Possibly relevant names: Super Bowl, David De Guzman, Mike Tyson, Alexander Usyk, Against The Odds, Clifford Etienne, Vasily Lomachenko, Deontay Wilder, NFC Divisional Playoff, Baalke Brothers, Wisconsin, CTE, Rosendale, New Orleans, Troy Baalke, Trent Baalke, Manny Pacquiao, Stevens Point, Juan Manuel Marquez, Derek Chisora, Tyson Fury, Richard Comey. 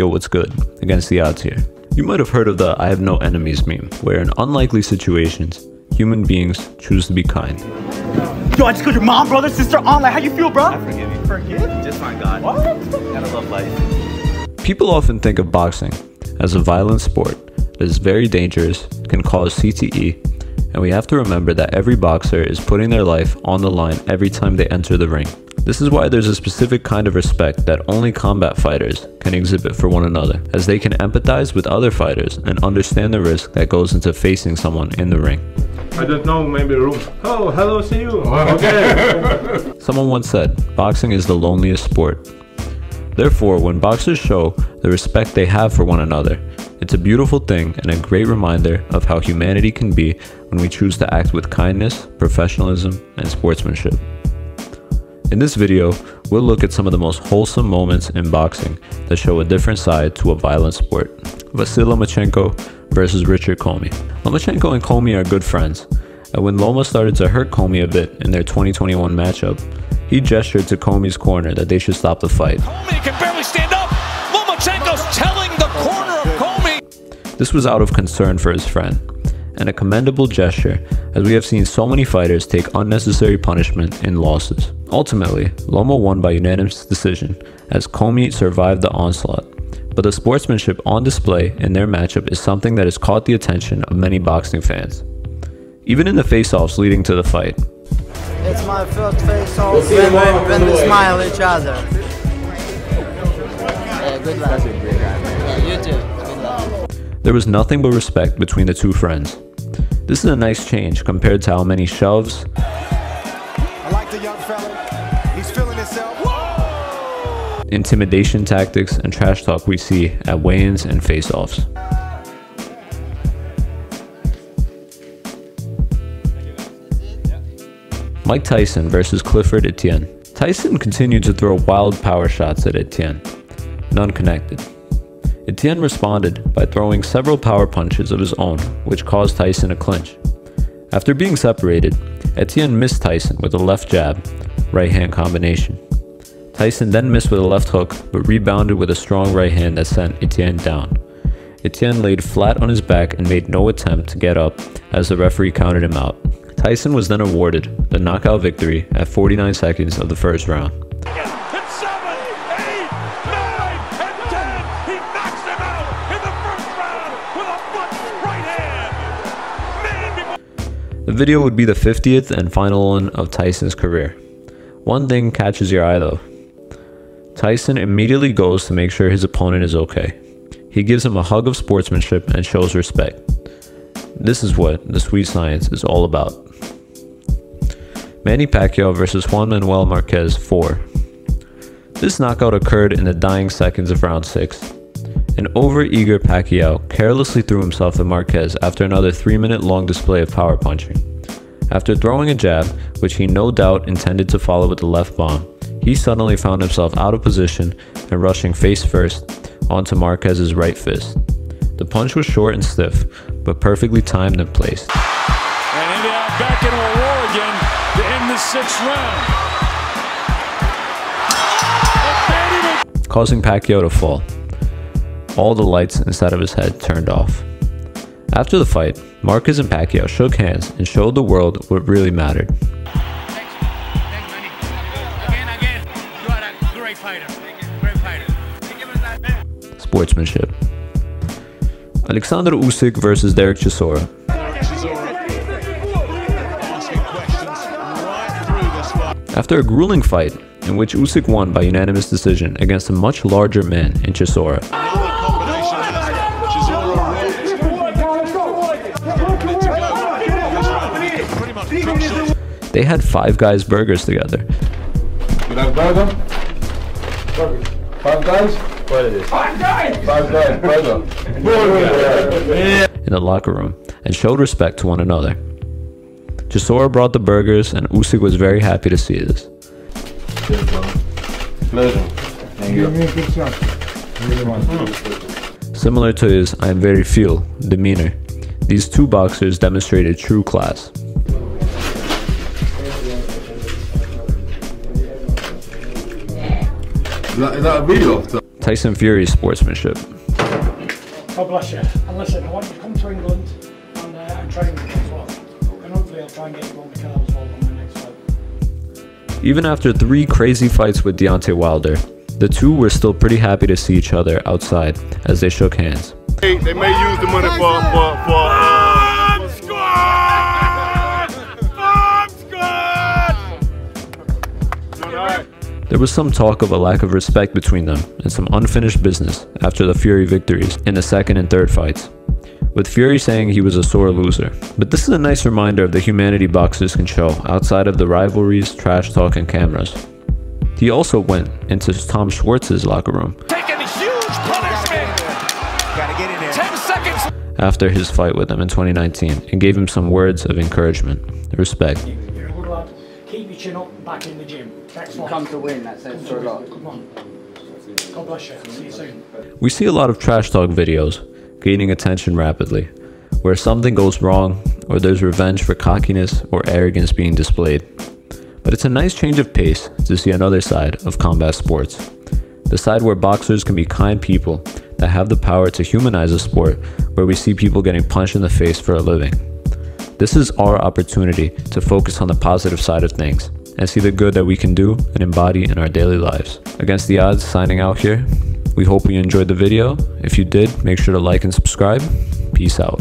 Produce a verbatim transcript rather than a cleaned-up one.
Yo, what's good? Against the Odds here. You might have heard of the I have no enemies meme, where in unlikely situations, human beings choose to be kind. Yo, I just got your mom, brother, sister on. Like, how you feel, bro? I forgive you. Forgive? Just my God. What? Gotta love life. People often think of boxing as a violent sport that is very dangerous, can cause C T E, and we have to remember that every boxer is putting their life on the line every time they enter the ring. This is why there's a specific kind of respect that only combat fighters can exhibit for one another, as they can empathize with other fighters and understand the risk that goes into facing someone in the ring. I don't know, maybe room. Oh, hello, see you. Okay. Someone once said, boxing is the loneliest sport. Therefore, when boxers show the respect they have for one another, it's a beautiful thing and a great reminder of how humanity can be when we choose to act with kindness, professionalism, and sportsmanship. In this video, we'll look at some of the most wholesome moments in boxing that show a different side to a violent sport. Vasily Lomachenko versus Richard Comey. Lomachenko and Comey are good friends, and when Loma started to hurt Comey a bit in their twenty twenty-one matchup, he gestured to Comey's corner that they should stop the fight. Comey can barely stand up! Lomachenko's telling the corner of Comey! This was out of concern for his friend, and a commendable gesture, as we have seen so many fighters take unnecessary punishment in losses. Ultimately, Loma won by unanimous decision as Comey survived the onslaught, but the sportsmanship on display in their matchup is something that has caught the attention of many boxing fans, even in the face-offs leading to the fight. It's my first face-off when, when, when we smile at each other. Yeah, good luck. Yeah, you too. Good luck. There was nothing but respect between the two friends. This is a nice change compared to how many shoves. I like the young fella. He's feeling himself. Whoa! Intimidation tactics and trash talk we see at weigh-ins and face-offs. Mike Tyson versus Clifford Etienne. Tyson continued to throw wild power shots at Etienne. None connected. Etienne responded by throwing several power punches of his own, which caused Tyson to clinch. After being separated, Etienne missed Tyson with a left jab, right hand combination. Tyson then missed with a left hook, but rebounded with a strong right hand that sent Etienne down. Etienne laid flat on his back and made no attempt to get up as the referee counted him out. Tyson was then awarded the knockout victory at forty-nine seconds of the first round. The video would be the fiftieth and final one of Tyson's career. One thing catches your eye though. Tyson immediately goes to make sure his opponent is okay. He gives him a hug of sportsmanship and shows respect. This is what the sweet science is all about. Manny Pacquiao versus Juan Manuel Marquez four. This knockout occurred in the dying seconds of round six. An over-eager Pacquiao carelessly threw himself at Marquez after another three minute long display of power punching. After throwing a jab, which he no doubt intended to follow with the left bomb, he suddenly found himself out of position and rushing face first onto Marquez's right fist. The punch was short and stiff, but perfectly timed and placed. And India back into a war again to end the sixth round. Even... Causing Pacquiao to fall. All the lights inside of his head turned off. After the fight, Marquez and Pacquiao shook hands and showed the world what really mattered. Thanks. Thanks, Manny. Again, again, you are a great fighter. Great fighter. Thank you for that. Sportsmanship. Alexander Usyk versus Derek Chisora. After a grueling fight, in which Usyk won by unanimous decision against a much larger man in Chisora. They had Five Guys burgers together. You like burger? Burger. Five Guys? What is it? Five Guys! Five Guys, burger. In the locker room, and showed respect to one another. Chisora brought the burgers, and Usyk was very happy to see this. Pleasure. Thank you. Mm. Similar to his I am very feel demeanor, these two boxers demonstrated true class. Is that, is that a video? Tyson Fury's sportsmanship. God bless you. And listen, I want you to come to England and uh, train with me as well. And hopefully I'll try and get you on the card as well on my next fight. Even after three crazy fights with Deontay Wilder, the two were still pretty happy to see each other outside as they shook hands. They, they may use the money for... for, for uh, Bomb Squad! Bomb Squad! Right. There was some talk of a lack of respect between them and some unfinished business after the Fury victories in the second and third fights, with Fury saying he was a sore loser. But this is a nice reminder of the humanity boxers can show outside of the rivalries, trash talk, and cameras. He also went into Tom Schwartz's locker room. After his fight with him in twenty nineteen and gave him some words of encouragement. Respect. You're a good lad. Keep your chin up and back in the gym. Excellent. Come to win, that says for a lot. Come on. God bless you. See you soon. We see a lot of trash talk videos gaining attention rapidly, where something goes wrong or there's revenge for cockiness or arrogance being displayed. But it's a nice change of pace to see another side of combat sports. The side where boxers can be kind people that have the power to humanize a sport where we see people getting punched in the face for a living. This is our opportunity to focus on the positive side of things and see the good that we can do and embody in our daily lives. Against the Odds signing out here. We hope you enjoyed the video. If you did, make sure to like and subscribe. Peace out.